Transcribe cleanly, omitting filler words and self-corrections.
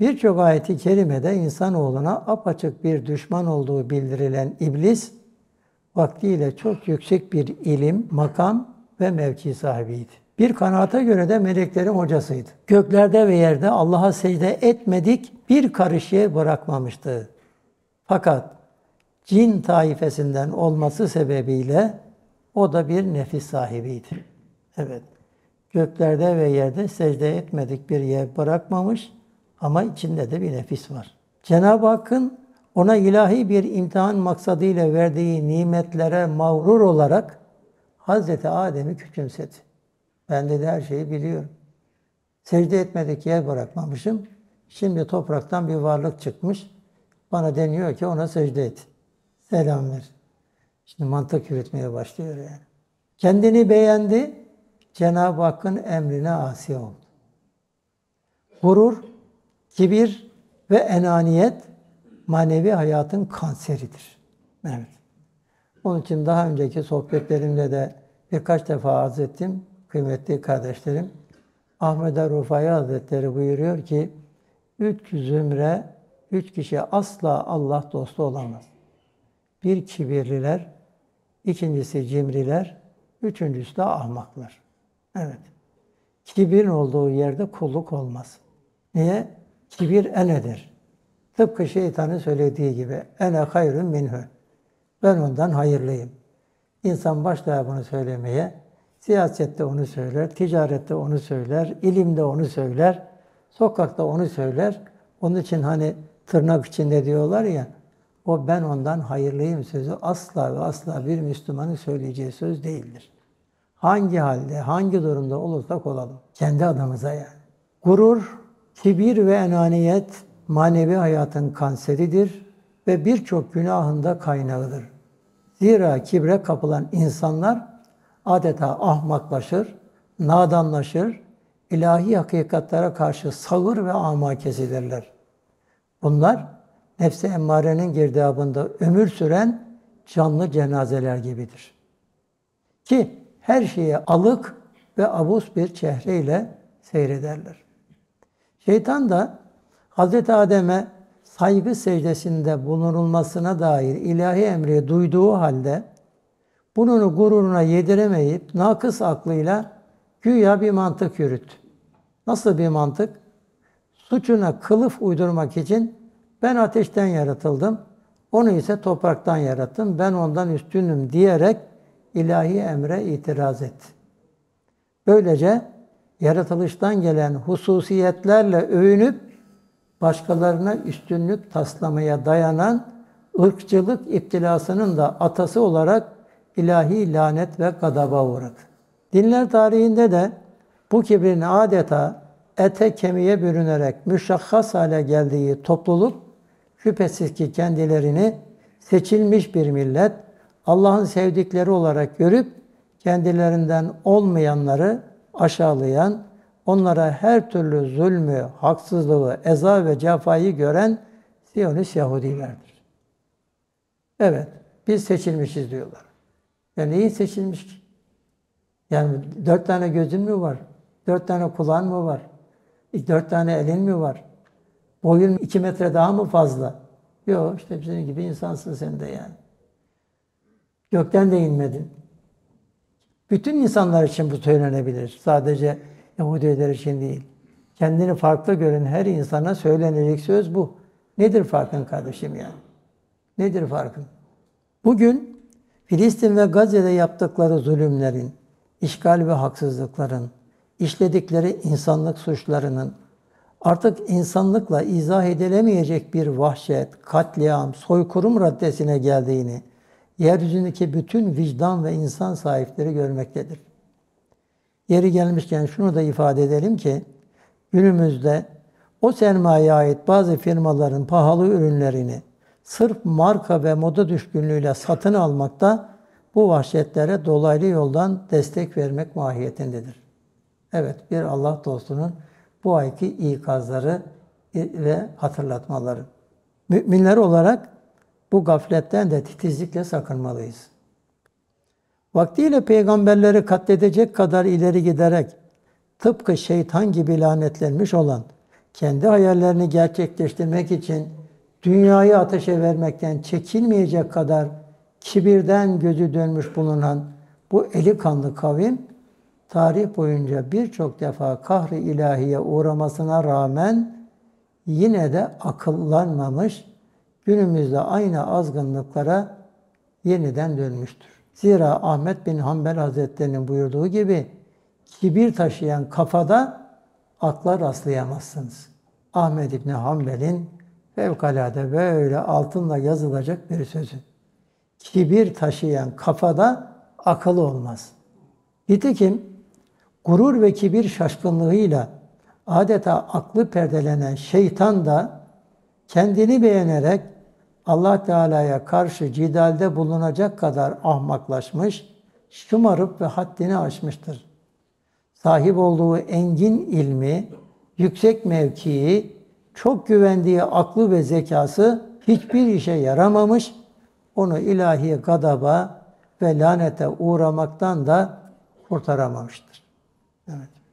Birçok ayet-i kerimede insanoğluna apaçık bir düşman olduğu bildirilen iblis, vaktiyle çok yüksek bir ilim, makam ve mevki sahibiydi. Bir kanaata göre de meleklerin hocasıydı. Göklerde ve yerde Allah'a secde etmedik bir karış yer bırakmamıştı. Fakat cin taifesinden olması sebebiyle o da bir nefis sahibiydi. Evet, göklerde ve yerde secde etmedik bir yer bırakmamış ama içinde de bir nefis var. Cenab-ı Hakk'ın ona ilahi bir imtihan maksadıyla verdiği nimetlere mağrur olarak Hazreti Adem'i küçümsedi. Ben de her şeyi biliyorum. Secde etmedik yer bırakmamışım. Şimdi topraktan bir varlık çıkmış. Bana deniyor ki ona secde et. Selam ver. Şimdi mantık yürütmeye başlıyor yani. Kendini beğendi. Cenab-ı Hakk'ın emrine asi oldu. Gurur, kibir ve enaniyet manevi hayatın kanseridir. Evet. Onun için daha önceki sohbetlerimde de birkaç defa arz ettim. Kıymetli kardeşlerim, Ahmed er-Rufâî Hazretleri buyuruyor ki, 3 zümre 3 kişi asla Allah dostu olamaz. Bir kibirliler, ikincisi cimriler, üçüncüsü de ahmaklar. Evet, kibirin olduğu yerde kulluk olmaz. Niye? Kibir enedir. Tıpkı şeytanın söylediği gibi, ene hayrun minhü. Ben ondan hayırlıyım. İnsan başlar bunu söylemeye. Siyasette onu söyler, ticarette onu söyler, ilimde onu söyler, sokakta onu söyler. Onun için hani tırnak içinde diyorlar ya, o ben ondan hayırlıyım sözü asla ve asla bir Müslümanın söyleyeceği söz değildir. Hangi halde, hangi durumda olursak olalım. Kendi adamıza yani. Gurur, kibir ve enaniyet manevi hayatın kanseridir ve birçok günahında kaynağıdır. Zira kibre kapılan insanlar adeta ahmaklaşır, nadanlaşır, ilahi hakikatlere karşı sağır ve ama kesilirler. Bunlar nefs-i emmarenin girdabında ömür süren canlı cenazeler gibidir. Ki her şeye alık ve abuz bir çehreyle seyrederler. Şeytan da Hz. Adem'e saygı secdesinde bulunulmasına dair ilahi emri duyduğu halde bunun gururuna yediremeyip nakıs aklıyla güya bir mantık yürüttü. Nasıl bir mantık? Suçuna kılıf uydurmak için ben ateşten yaratıldım, onu ise topraktan yarattım, ben ondan üstünüm diyerek ilahi emre itiraz etti. Böylece yaratılıştan gelen hususiyetlerle övünüp başkalarına üstünlük taslamaya dayanan ırkçılık iptilasının da atası olarak ilahi lanet ve gadaba uğradı. Dinler tarihinde de bu kibrin adeta ete kemiğe bürünerek müşahhas hale geldiği topluluk, şüphesiz ki kendilerini seçilmiş bir millet, Allah'ın sevdikleri olarak görüp kendilerinden olmayanları aşağılayan, onlara her türlü zulmü, haksızlığı, eza ve cefayı gören Siyonist Yahudilerdir. Evet, biz seçilmişiz diyorlar. Yani iyi seçilmiş ki? Yani 4 tane gözün mü var? 4 tane kulağın mı var? 4 tane elin mi var? Boyun 2 metre daha mı fazla? Yok, işte bizim gibi insansın sen de yani. Gökten de inmedin. Bütün insanlar için bu söylenebilir. Sadece Yahudiler için değil. Kendini farklı gören her insana söylenecek söz bu. Nedir farkın kardeşim yani? Nedir farkın? Bugün Filistin ve Gazze'de yaptıkları zulümlerin, işgal ve haksızlıkların, işledikleri insanlık suçlarının artık insanlıkla izah edilemeyecek bir vahşet, katliam, soykırım raddesine geldiğini yeryüzündeki bütün vicdan ve insan sahipleri görmektedir. Yeri gelmişken şunu da ifade edelim ki, günümüzde o sermayeye ait bazı firmaların pahalı ürünlerini sırf marka ve moda düşkünlüğüyle satın almakta bu vahşetlere dolaylı yoldan destek vermek mahiyetindedir. Evet, bir Allah dostunun bu ayki ikazları ve hatırlatmaları. Müminler olarak bu gafletten de titizlikle sakınmalıyız. Vaktiyle peygamberleri katledecek kadar ileri giderek tıpkı şeytan gibi lanetlenmiş olan kendi hayallerini gerçekleştirmek için dünyayı ateşe vermekten çekinmeyecek kadar kibirden gözü dönmüş bulunan bu eli kanlı kavim, tarih boyunca birçok defa kahri ilahiye uğramasına rağmen yine de akıllanmamış, günümüzde aynı azgınlıklara yeniden dönmüştür. Zira Ahmet bin Hanbel Hazretleri'nin buyurduğu gibi, kibir taşıyan kafada akla rastlayamazsınız. Ahmet İbni Hanbel'in fevkalade böyle altınla yazılacak bir sözü. Kibir taşıyan kafada akıl olmaz. Nitekim gurur ve kibir şaşkınlığıyla adeta aklı perdelenen şeytan da kendini beğenerek Allah Teala'ya karşı cidalde bulunacak kadar ahmaklaşmış, şımarıp ve haddini aşmıştır. Sahip olduğu engin ilmi, yüksek mevkii, çok güvendiği aklı ve zekası hiçbir işe yaramamış, onu ilahi gadaba ve lanete uğramaktan da kurtaramamıştır. Evet.